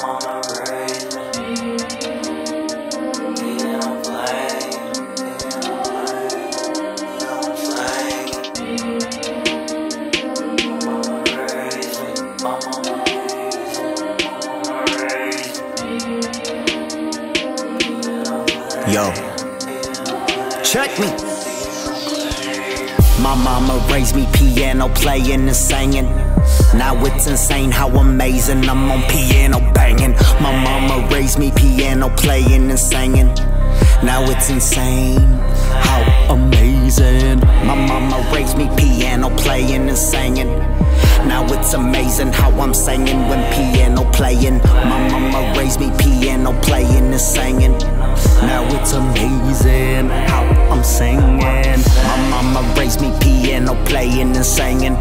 Yo, check me. My mama raised me piano playing and singing. Now it's insane how amazing I'm on piano banging. My mama raised me piano playing and singing. Now it's insane how amazing. My mama raised me piano playing and singing. Now it's amazing how I'm singing when piano playing. My mama raised me piano playing and singing. Now it's amazing how I'm singing. My mama raised me piano playing and singing.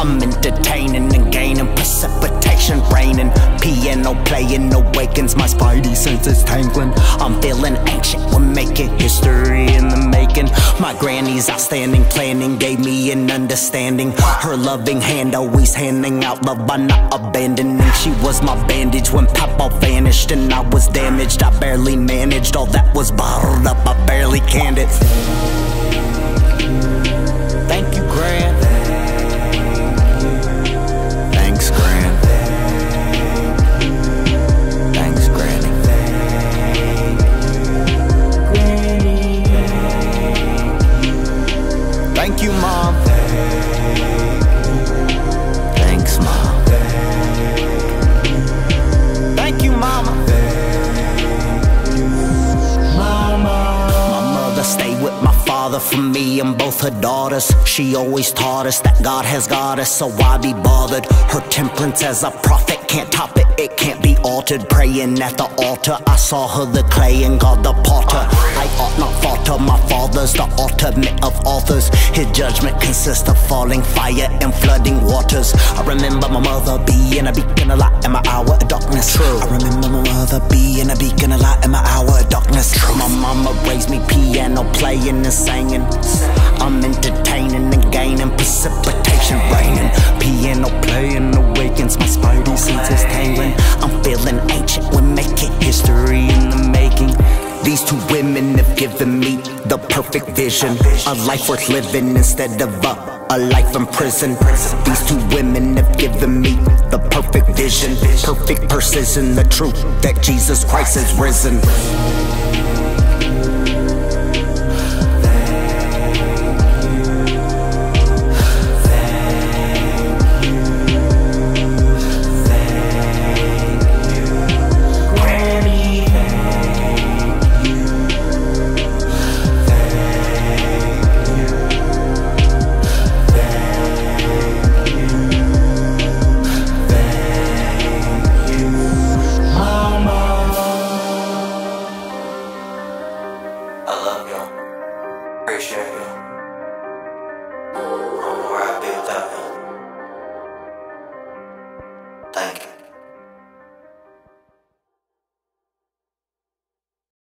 I'm entertaining and gaining, precipitation raining. Piano playing awakens my spidey senses tingling. I'm feeling ancient, we're making history in the making. My granny's outstanding planning gave me an understanding. Her loving hand always handing out love by not abandoning. She was my bandage when Papa vanished and I was damaged. I barely managed, all that was bottled up, I barely canned it. Thank you, Gran. Thanks, Gran. Thanks, Granny. Thank you, Mom. Thanks, Mom. Thank you, Mama. My mother stayed with my father for me and both her daughters. She always taught us that God has got us, so why be bothered? Her temperance as a prophet can't top it, it can't be altered. Praying at the altar, I saw her the clay and God the potter. I ought not falter, my father's the ultimate of authors. His judgment consists of falling fire and flooding waters. I remember my mother being a beacon of light in my hour of darkness. True. I remember my mother being a beacon of light in my hour of darkness. True. My mama raised me piano playing and singing. I'm entertaining and gaining, precipitation raining. Piano playing awakens my spidey senses tingling. I'm feeling ancient, we're making history in the making. These two women have given me the perfect vision. A life worth living instead of a life in prison. These two women have given me the perfect vision, perfect precision, the truth that Jesus Christ has risen.